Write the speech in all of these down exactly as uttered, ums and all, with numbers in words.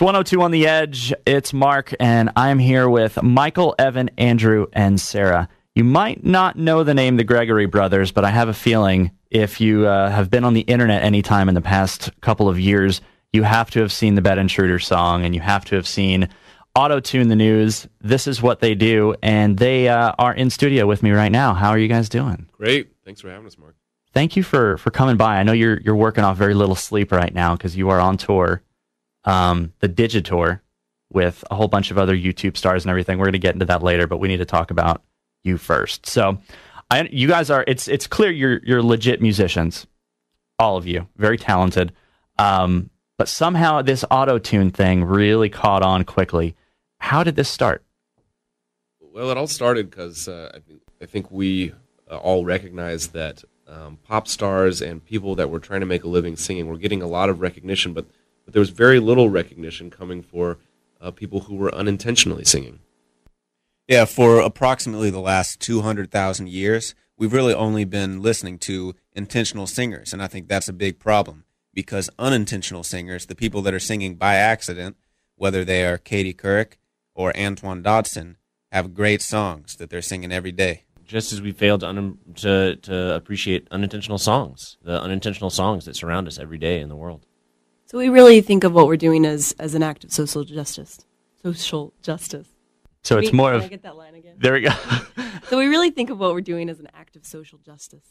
It's one oh two on the Edge. It's Mark, and I'm here with Michael, Evan, Andrew, and Sarah. You might not know the name the Gregory Brothers, but I have a feeling if you uh, have been on the internet any time in the past couple of years, you have to have seen the Bed Intruder song, and you have to have seen Auto-Tune the News. This is what they do, and they uh, are in studio with me right now. How are you guys doing? Great. Thanks for having us, Mark. Thank you for, for coming by. I know you're you're working off very little sleep right now because you are on tour, um, the Digitour, with a whole bunch of other YouTube stars and everything. We're going to get into that later, but we need to talk about you first. So, I, you guys are it's it's clear you're you're legit musicians, all of you, very talented. Um, but somehow this auto-tune thing really caught on quickly. How did this start? Well, it all started because uh, I think I think we uh, all recognize that. Um, pop stars and people that were trying to make a living singing were getting a lot of recognition, but, but there was very little recognition coming for uh, people who were unintentionally singing. Yeah, for approximately the last two hundred thousand years, we've really only been listening to intentional singers, and I think that's a big problem because unintentional singers, the people that are singing by accident, whether they are Katie Couric or Antoine Dodson, have great songs that they're singing every day. Just as we fail to, un- to to appreciate unintentional songs, the unintentional songs that surround us every day in the world. So we really think of what we're doing as as an act of social justice. Social justice. So it's Wait, more of... Can I get that line again? There we go. So we really think of what we're doing as an act of social justice.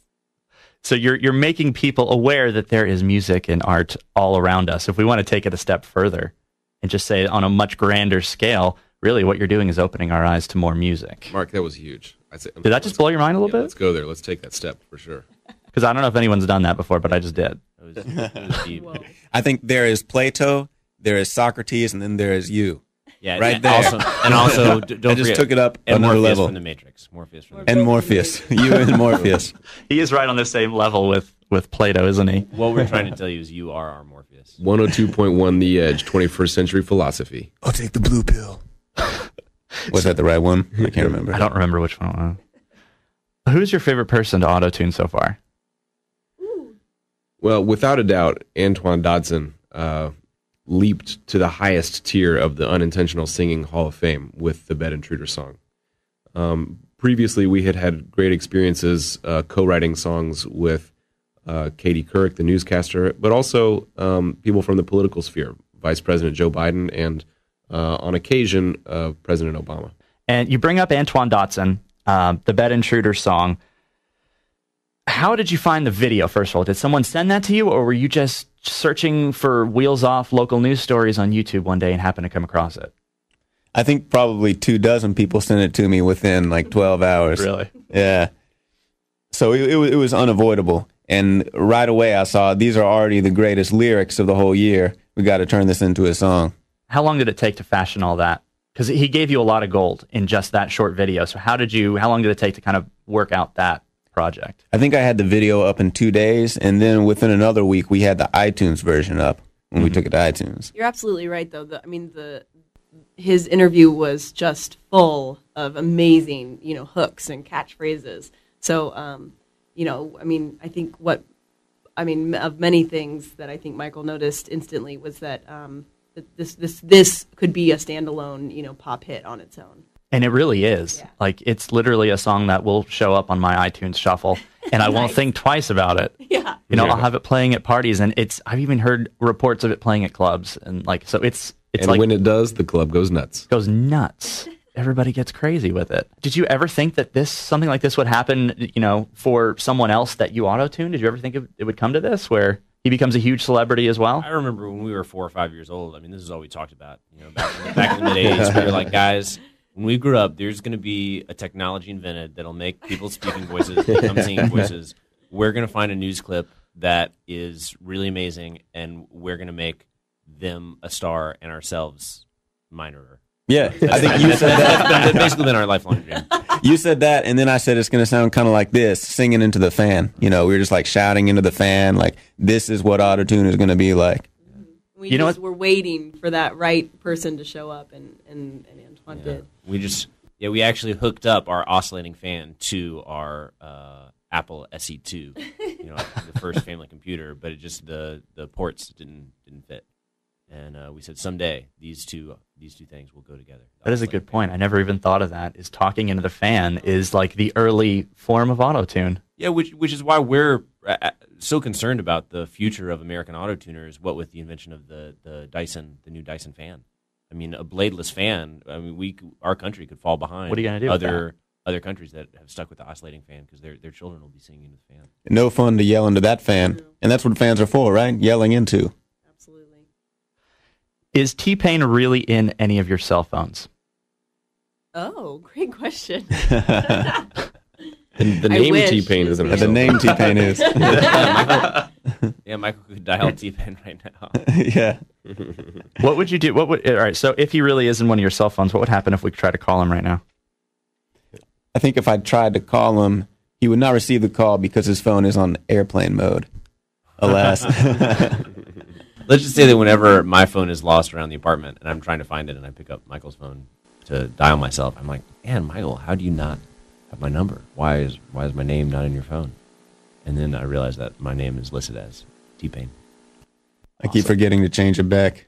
So you're you're making people aware that there is music and art all around us. If we want to take it a step further and just say on a much grander scale, really what you're doing is opening our eyes to more music. Mark, that was huge. Say, did that just blow your mind a little yeah, bit? Let's go there. Let's take that step for sure. Because I don't know if anyone's done that before, but I just did. I think there is Plato, there is Socrates, and then there is you. Yeah, right and there. Also, and also, don't I just forget, took it up and another Morpheus level. From the Matrix. Morpheus from the Matrix. And Morpheus. You and Morpheus. He is right on the same level with, with Plato, isn't he? What we're trying to tell you is you are our Morpheus. one oh two point one The Edge, twenty-first century philosophy. I'll take the blue pill. Was that the right one? I can't remember. I don't remember which one. Who's your favorite person to auto-tune so far? Ooh. Well, without a doubt, Antoine Dodson uh, leaped to the highest tier of the Unintentional Singing Hall of Fame with the Bed Intruder song. Um, previously, we had had great experiences uh, co-writing songs with uh, Katie Couric, the newscaster, but also um, people from the political sphere, Vice President Joe Biden and Uh, on occasion, uh, President Obama. And you bring up Antoine Dodson, uh, the Bed Intruder song. How did you find the video, first of all? Did someone send that to you, or were you just searching for Wheels Off local news stories on YouTube one day and happened to come across it? I think probably two dozen people sent it to me within like twelve hours. Really? Yeah. So it, it, it was unavoidable. And right away I saw, these are already the greatest lyrics of the whole year. We got to turn this into a song. How long did it take to fashion all that? Because he gave you a lot of gold in just that short video. So how did you? How long did it take to kind of work out that project? I think I had the video up in two days, and then within another week, we had the iTunes version up when mm-hmm. we took it to iTunes. You're absolutely right, though. The, I mean, the his interview was just full of amazing, you know, hooks and catchphrases. So, um, you know, I mean, I think what, I mean, of many things that I think Michael noticed instantly was that. Um, This this this could be a standalone, you know, pop hit on its own, and it really is. Yeah. Like it's literally a song that will show up on my iTunes shuffle, and I nice. won't think twice about it. Yeah, you know, yeah. I'll have it playing at parties, and it's. I've even heard reports of it playing at clubs, and like so, it's it's and like when it does, the club goes nuts. Goes nuts. Everybody gets crazy with it. Did you ever think that this something like this would happen? You know, for someone else that you auto-tune? Did you ever think it would come to this where? He becomes a huge celebrity as well. I remember when we were four or five years old. I mean, this is all we talked about. You know, back in the, back in the days, we were like, guys, when we grew up, there's going to be a technology invented that'll make people's speaking voices become singing voices. We're going to find a news clip that is really amazing, and we're going to make them a star and ourselves minorer. Yeah, that's, I think you said that. That's basically been our lifelong dream. You said that, and then I said it's going to sound kind of like this, singing into the fan. You know, we were just like shouting into the fan, like, this is what autotune is going to be like. We you just know what? Were waiting for that right person to show up, and, and, and Antoine yeah. did. We just, yeah, we actually hooked up our oscillating fan to our uh, Apple S E two, you know, the first family computer, but it just, the, the ports didn't didn't fit. And uh, we said someday these two these two things will go together. That is a good point. I never even thought of that. Is talking into the fan is like the early form of auto-tune. Yeah, which which is why we're so concerned about the future of American auto-tuners. What with the invention of the the Dyson, the new Dyson fan. I mean, a bladeless fan. I mean, we our country could fall behind. What are you gonna do? Other with that? Other countries that have stuck with the oscillating fan because their their children will be singing into the fan. No fun to yell into that fan, and that's what fans are for, right? Yelling into. Is T-Pain really in any of your cell phones? Oh, great question. the, the name T-Pain is in The name T-Pain is. yeah, Michael, yeah, Michael could dial T-Pain right now. yeah. What would you do? What would? All right, so if he really is in one of your cell phones, what would happen if we try to call him right now? I think if I tried to call him, he would not receive the call because his phone is on airplane mode. Alas. Let's just say that whenever my phone is lost around the apartment and I'm trying to find it and I pick up Michael's phone to dial myself, I'm like, man, Michael, how do you not have my number? Why is why is my name not in your phone? And then I realize that my name is listed as T-Pain. I awesome. keep forgetting to change it back.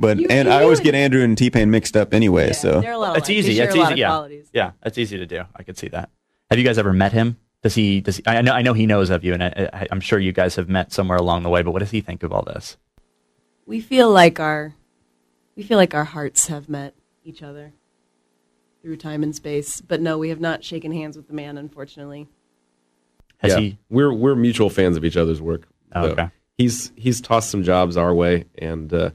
But you, and you I always get Andrew and T-Pain mixed up anyway, yeah, so. They're a lot it's easy. It's easy, yeah. Yeah, it's easy to do. I could see that. Have you guys ever met him? Does he, does he, I know, I know he knows of you, and I, I, I'm sure you guys have met somewhere along the way, but what does he think of all this? We feel like our, we feel like our hearts have met each other through time and space. But no, we have not shaken hands with the man, unfortunately. Has yeah, he? We're we're mutual fans of each other's work. Oh, so okay. He's he's tossed some jobs our way, and uh,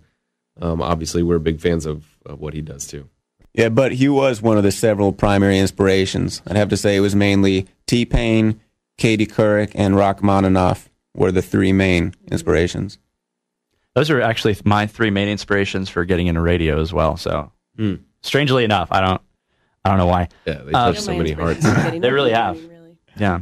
um, obviously we're big fans of, of what he does too. Yeah, but he was one of the several primary inspirations. I'd have to say it was mainly T-Pain, Katie Couric, and Rachmaninoff were the three main inspirations. Those are actually my three main inspirations for getting into radio as well. So, mm. strangely enough, I don't, I don't know why. Yeah, they touched uh, so many hearts. They really have. Really. Yeah.